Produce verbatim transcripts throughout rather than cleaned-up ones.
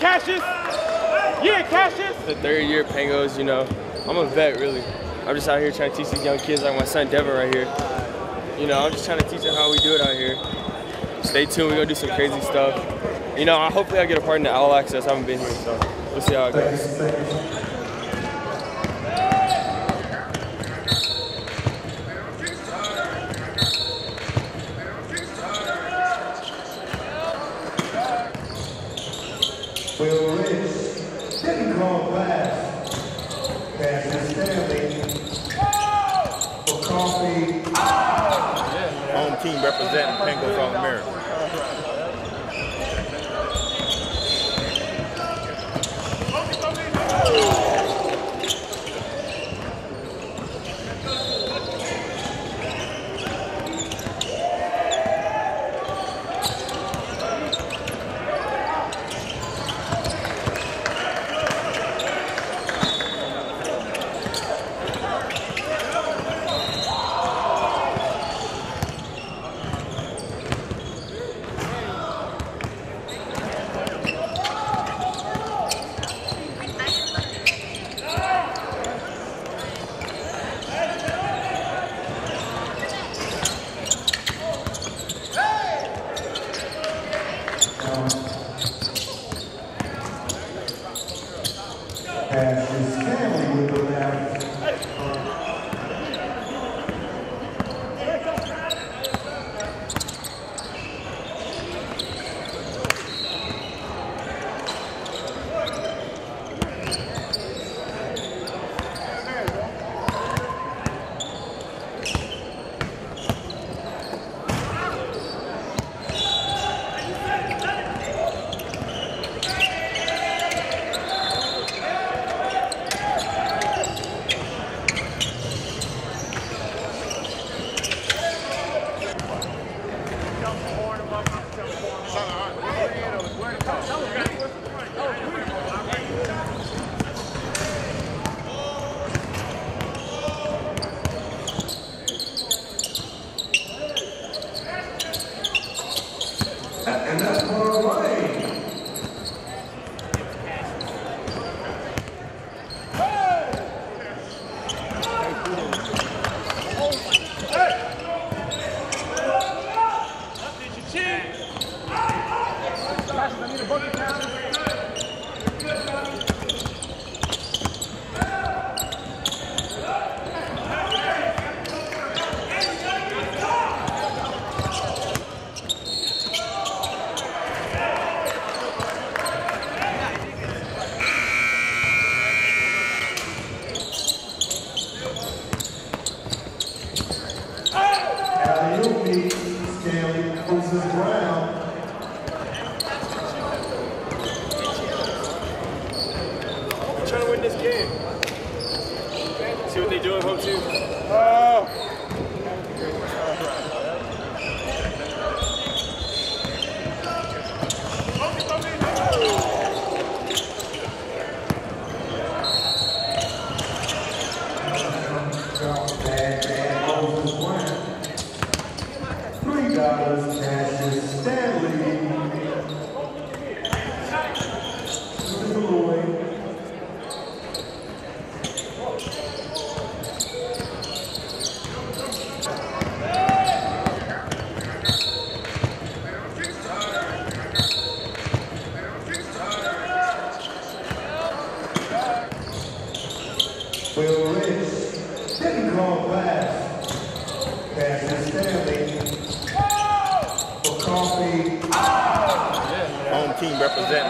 Cassius. Yeah, Cassius. The third year Pangos, you know, I'm a vet really. I'm just out here trying to teach these young kids like my son Devin right here. You know, I'm just trying to teach them how we do it out here. Stay tuned, we're gonna do some crazy stuff. You know, hopefully I get a part in the Owl Access. I haven't been here, so we'll see how it goes. Will Richardson didn't call last. Passes Stanley for coffee. Home team representing Pangos on the mirror. Representing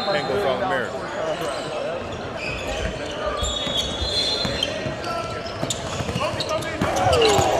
Pangos on the mirror. Oh.